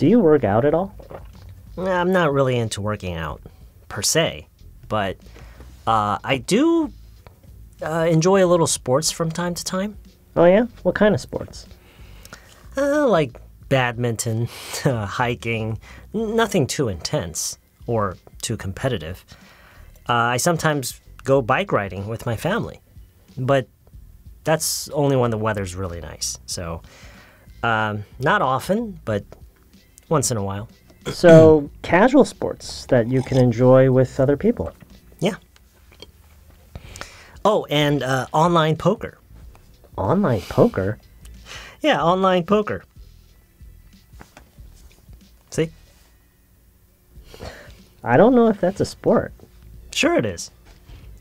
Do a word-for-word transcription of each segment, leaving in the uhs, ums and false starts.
Do you work out at all? I'm not really into working out, per se. But uh, I do uh, enjoy a little sports from time to time. Oh, yeah? What kind of sports? Uh, like badminton, hiking, nothing too intense or too competitive. Uh, I sometimes go bike riding with my family, but that's only when the weather's really nice. So um, not often, but once in a while. So casual sports that you can enjoy with other people. Yeah. Oh, and uh, online poker. Online poker? Yeah, online poker. See? I don't know if that's a sport. Sure it is.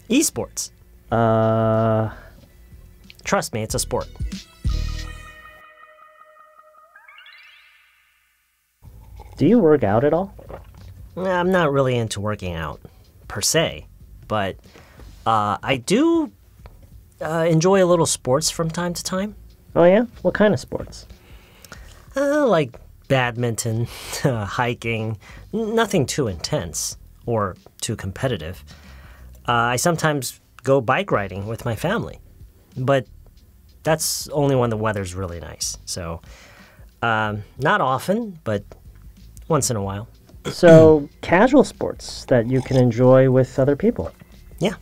E-sports. Uh... Trust me, it's a sport. Do you work out at all? I'm not really into working out, per se. But uh, I do uh, enjoy a little sports from time to time. Oh, yeah? What kind of sports? Uh, like badminton, hiking, nothing too intense or too competitive. Uh, I sometimes go bike riding with my family, but that's only when the weather's really nice. So um, not often, but once in a while. So casual sports that you can enjoy with other people. Yeah.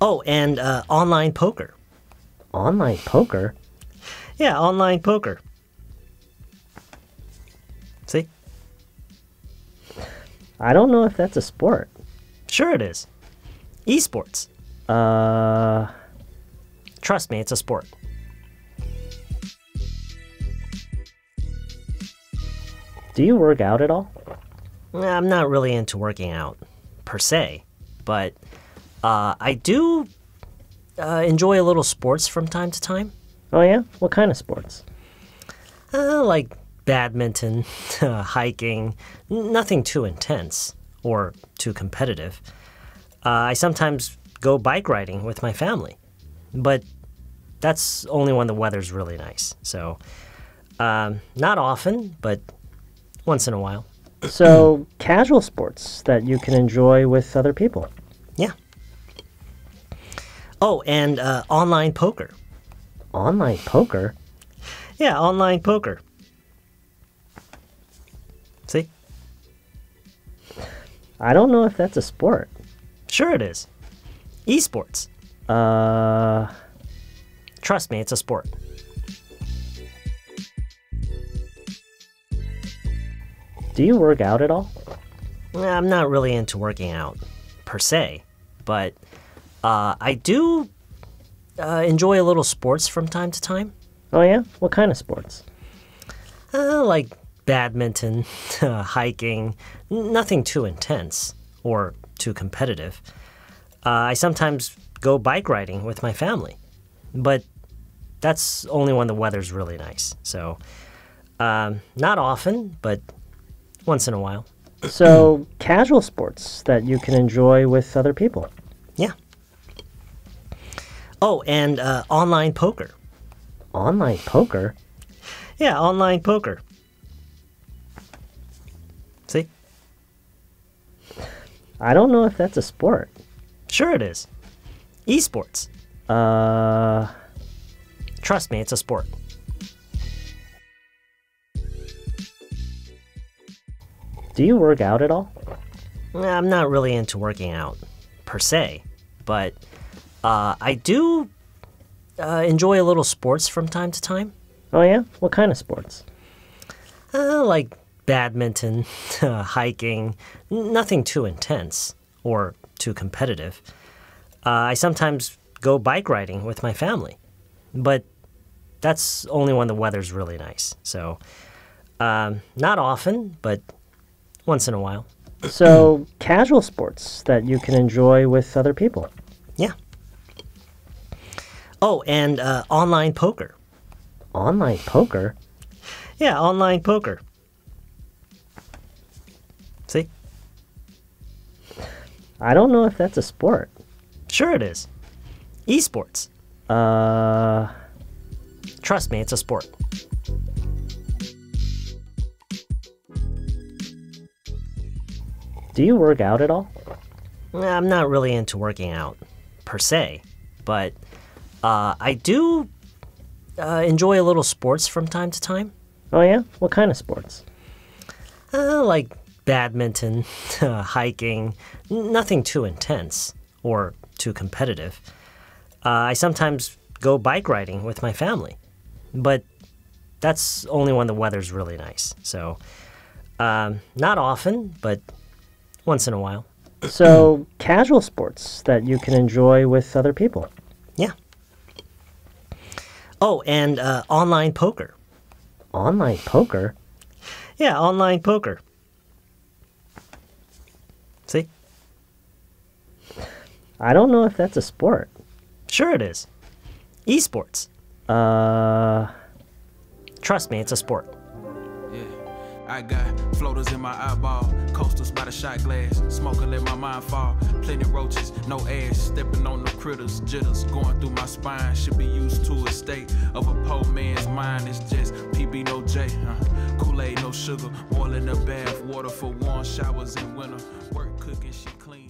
Oh, and uh, online poker. Online poker? Yeah, online poker. See? I don't know if that's a sport. Sure it is. E-sports. Uh... Trust me, it's a sport. Do you work out at all? I'm not really into working out, per se. But uh, I do uh, enjoy a little sports from time to time. Oh, yeah? What kind of sports? Uh, like badminton, hiking, nothing too intense or too competitive. Uh, I sometimes go bike riding with my family, but that's only when the weather's really nice. So um, not often, but once in a while. So casual sports that you can enjoy with other people. Yeah. Oh, and uh, online poker. Online poker? Yeah, online poker. See? I don't know if that's a sport. Sure it is. E-sports. Uh... Trust me, it's a sport. Do you work out at all? I'm not really into working out, per se. But uh, I do uh, enjoy a little sports from time to time. Oh, yeah? What kind of sports? Uh, like badminton, hiking, nothing too intense or too competitive. Uh, I sometimes go bike riding with my family, but that's only when the weather's really nice. So um, not often, but once in a while. So casual sports that you can enjoy with other people. Yeah. Oh, and uh, online poker. Online poker? Yeah, online poker. See? I don't know if that's a sport. Sure it is. E-sports. Uh... Trust me, it's a sport. Do you work out at all? I'm not really into working out, per se. But uh, I do uh, enjoy a little sports from time to time. Oh, yeah? What kind of sports? Uh, like badminton, hiking, nothing too intense or too competitive. Uh, I sometimes go bike riding with my family, but that's only when the weather's really nice. So um, not often, but once in a while. So casual sports that you can enjoy with other people. Yeah. Oh, and uh, online poker. Online poker? Yeah, online poker. See? I don't know if that's a sport. Sure it is. E-sports. Uh... Trust me, it's a sport. Do you work out at all? I'm not really into working out, per se, but uh, I do uh, enjoy a little sports from time to time. Oh yeah? What kind of sports? Uh, like badminton, hiking, nothing too intense or too competitive. Uh, I sometimes go bike riding with my family, but that's only when the weather's really nice, so um, not often, but once in a while. So casual sports that you can enjoy with other people. Yeah. Oh, and uh, online poker. Online poker? Yeah, online poker. See? I don't know if that's a sport. Sure it is. E-sports. Uh... Trust me, it's a sport. I got floaters in my eyeball, coasters by the shot glass, smoking let my mind fall, plenty roaches, no ass, stepping on the critters, jitters, going through my spine, should be used to a state of a poor man's mind, it's just P B no J, huh? Kool-Aid no sugar, boiling a bath, water for warm showers in winter, work cooking, she clean.